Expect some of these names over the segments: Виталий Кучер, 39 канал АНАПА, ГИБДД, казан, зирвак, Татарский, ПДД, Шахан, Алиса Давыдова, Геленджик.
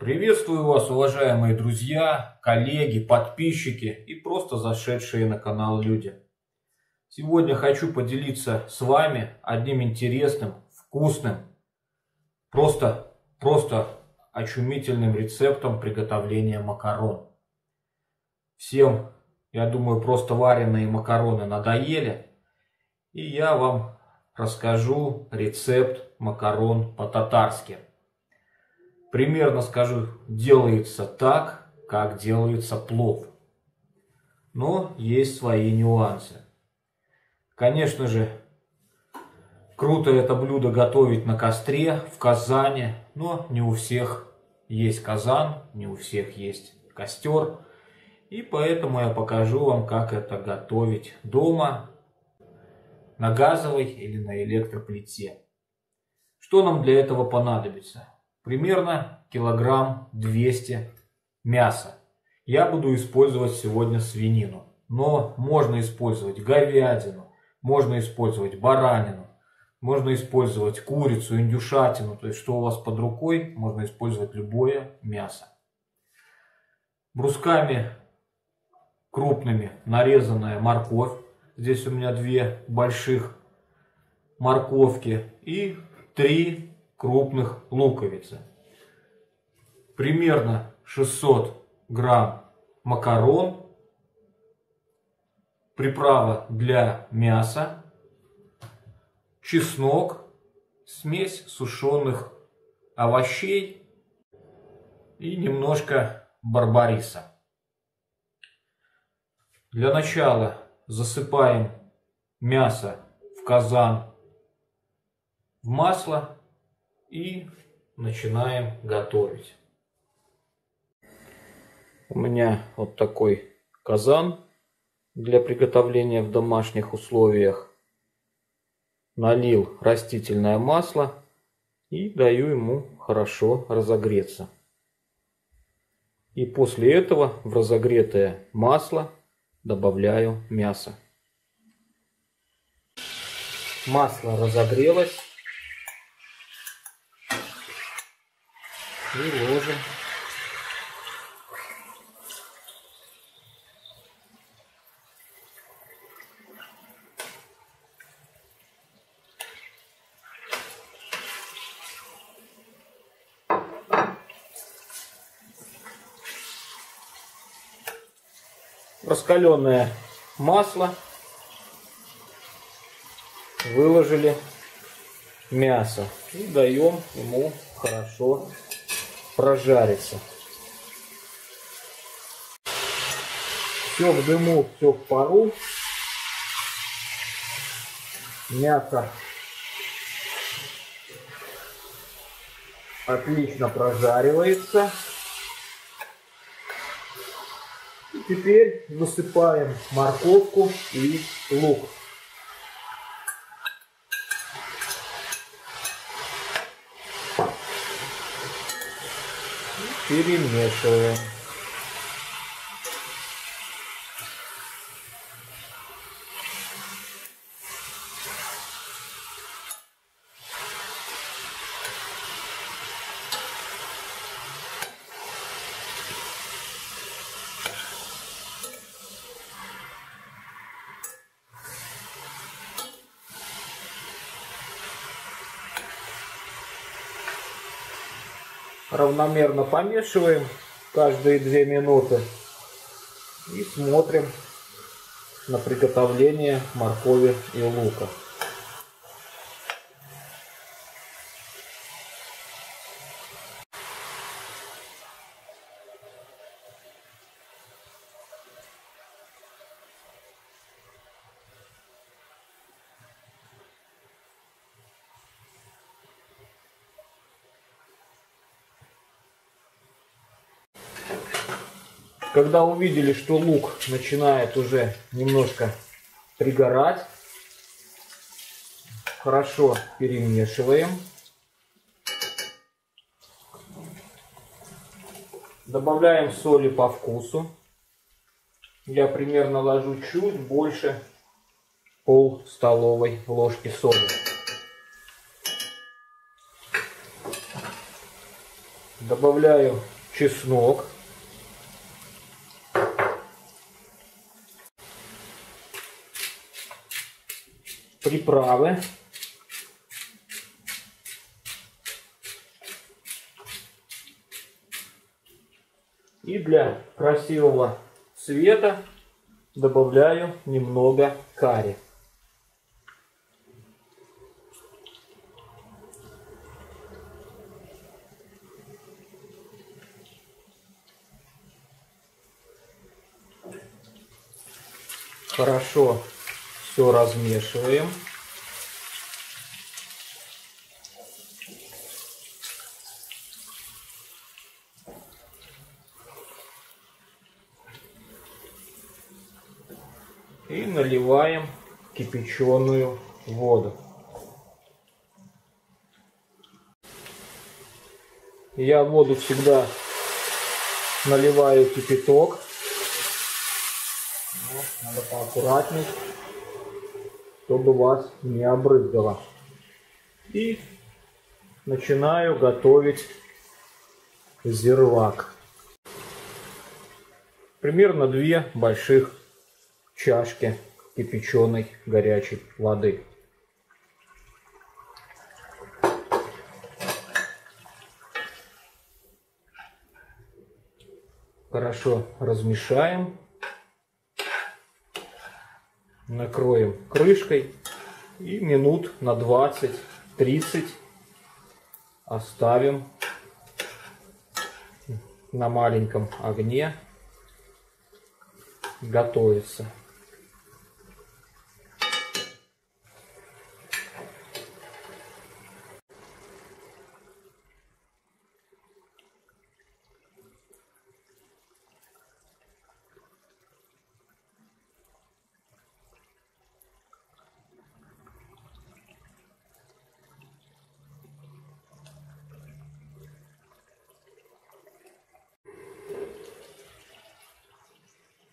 Приветствую вас, уважаемые друзья, коллеги, подписчики и просто зашедшие на канал люди. Сегодня хочу поделиться с вами одним интересным, вкусным, просто очумительным рецептом приготовления макарон. Всем, я думаю, просто вареные макароны надоели. И я вам расскажу рецепт макарон по-татарски. Примерно скажу, делается так, как делается плов. Но есть свои нюансы. Конечно же, круто это блюдо готовить на костре, в казане. Но не у всех есть казан, не у всех есть костер. И поэтому я покажу вам, как это готовить дома, на газовой или на электроплите. Что нам для этого понадобится? Примерно 200 килограмм мяса. Я буду использовать сегодня свинину, но можно использовать говядину, можно использовать баранину, можно использовать курицу, индюшатину. То есть, что у вас под рукой, можно использовать любое мясо. Брусками крупными нарезанная морковь. Здесь у меня 2 больших морковки и 3 крупных луковицы. Примерно 600 грамм макарон. Приправа для мяса. Чеснок. Смесь сушеных овощей. И немножко барбариса. Для начала засыпаем мясо в казан в масло. И начинаем готовить. У меня вот такой казан для приготовления в домашних условиях. Налил растительное масло и даю ему хорошо разогреться. И после этого в разогретое масло добавляю мясо. Масло разогрелось. И ложим раскаленное масло, выложили мясо и даем ему хорошо прожарится. Все в дыму, все в пару. Мясо отлично прожаривается. И теперь высыпаем морковку и лук. Перемешиваем. Равномерно помешиваем каждые 2 минуты и смотрим на приготовление моркови и лука. Когда увидели, что лук начинает уже немножко пригорать, хорошо перемешиваем. Добавляем соли по вкусу. Я примерно ложу чуть больше пол-столовой ложки соли. добавляю чеснок. Приправы. И для красивого цвета добавляю немного карри. Хорошо все размешиваем. И наливаем кипяченую воду. Я в воду всегда наливаю кипяток. Надо поаккуратнее, чтобы вас не обрызгало. И начинаю готовить зирвак. Примерно 2 больших чашки кипяченой горячей воды. Хорошо размешаем. Накроем крышкой и минут на 20-30 оставим на маленьком огне готовиться.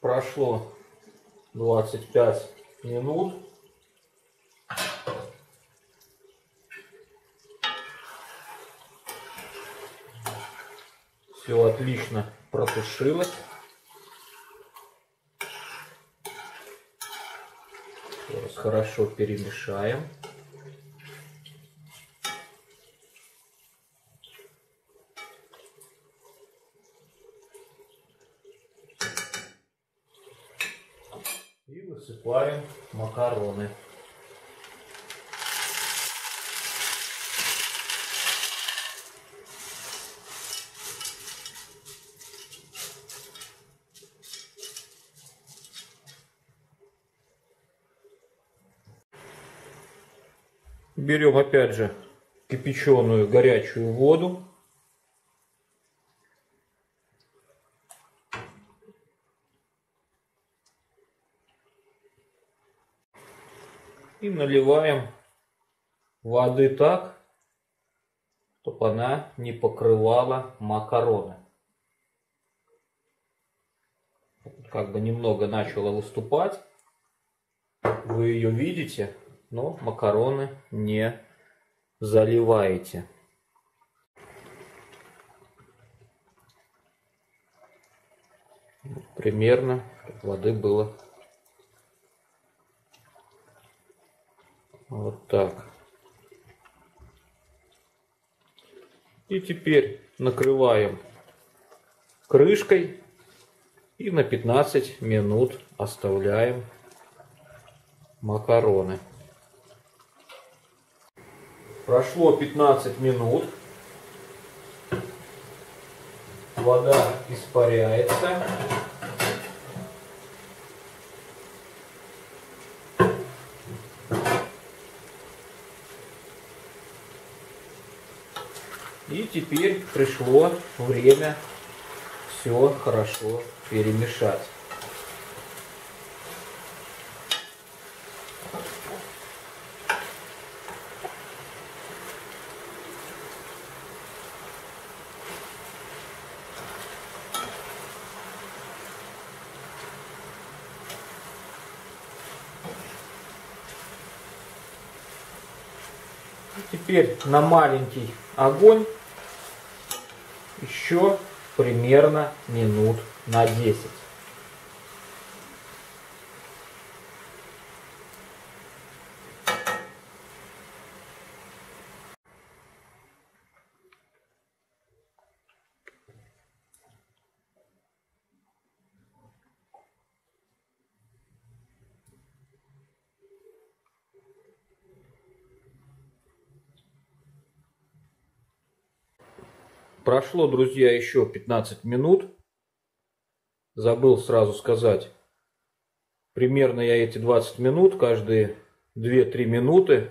Прошло 25 минут. Все отлично протушилось. Еще раз хорошо перемешаем. И высыпаем макароны. Берем опять же кипяченую горячую воду. И наливаем воды так, чтобы она не покрывала макароны. Как бы немного начала выступать. Вы ее видите, но макароны не заливаете. Примерно воды было. Вот так. И теперь накрываем крышкой и на 15 минут оставляем макароны. Прошло 15 минут. Вода испаряется. И теперь пришло время все хорошо перемешать. И теперь на маленький огонь еще примерно минут на 10. Прошло, друзья, еще 15 минут. Забыл сразу сказать. Примерно я эти 20 минут, каждые 2-3 минуты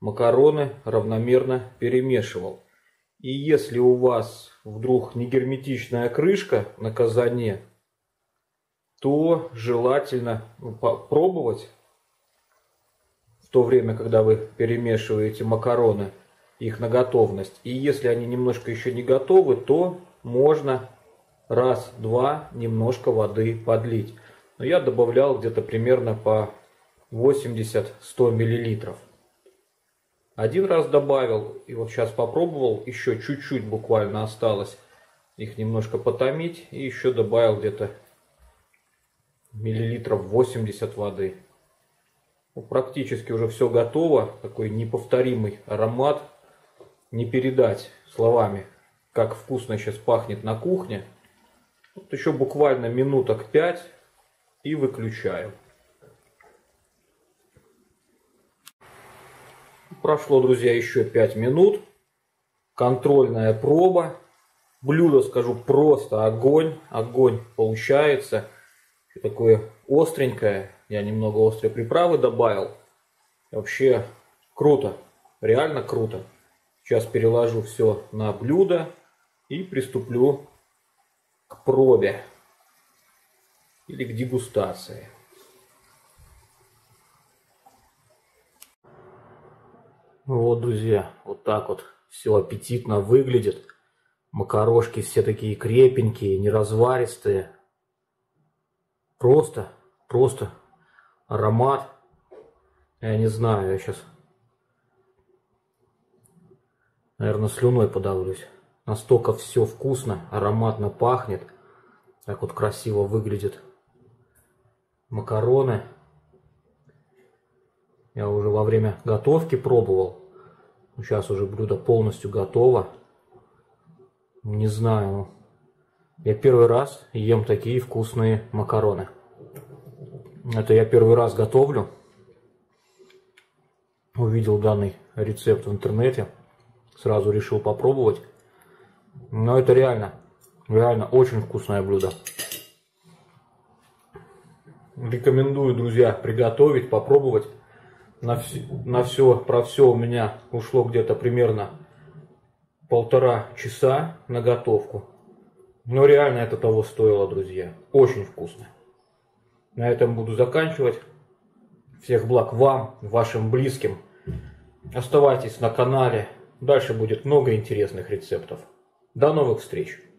макароны равномерно перемешивал. И если у вас вдруг не герметичная крышка на казане, то желательно попробовать в то время, когда вы перемешиваете макароны, их на готовность. И если они немножко еще не готовы, то можно раз-два немножко воды подлить. Но я добавлял где-то примерно по 80-100 мл. Один раз добавил, и вот сейчас попробовал, еще чуть-чуть буквально осталось их немножко потомить, и еще добавил где-то миллилитров 80 воды. Практически уже все готово, такой неповторимый аромат. Не передать словами, как вкусно сейчас пахнет на кухне. Вот еще буквально минуток 5 и выключаю. Прошло, друзья, еще 5 минут. Контрольная проба. Блюдо, скажу, просто огонь. Огонь получается. Такое остренькое. Я немного острой приправы добавил. Вообще круто. Реально круто. Сейчас переложу все на блюдо и приступлю к пробе или к дегустации. Вот, друзья, вот так вот все аппетитно выглядит. Макарошки все такие крепенькие, неразваристые. Просто аромат. Я не знаю, я сейчас... Наверное, слюной подавлюсь. Настолько все вкусно, ароматно пахнет. Так вот красиво выглядят макароны. Я уже во время готовки пробовал. Сейчас уже блюдо полностью готово. Не знаю. Я первый раз ем такие вкусные макароны. Это я первый раз готовлю. Увидел данный рецепт в интернете. Сразу решил попробовать. Но это реально очень вкусное блюдо. Рекомендую, друзья, приготовить, попробовать. Про все у меня ушло где-то примерно 1,5 часа на готовку. Но реально это того стоило, друзья. Очень вкусно. На этом буду заканчивать. Всех благ вам, вашим близким. Оставайтесь на канале. Дальше будет много интересных рецептов. До новых встреч!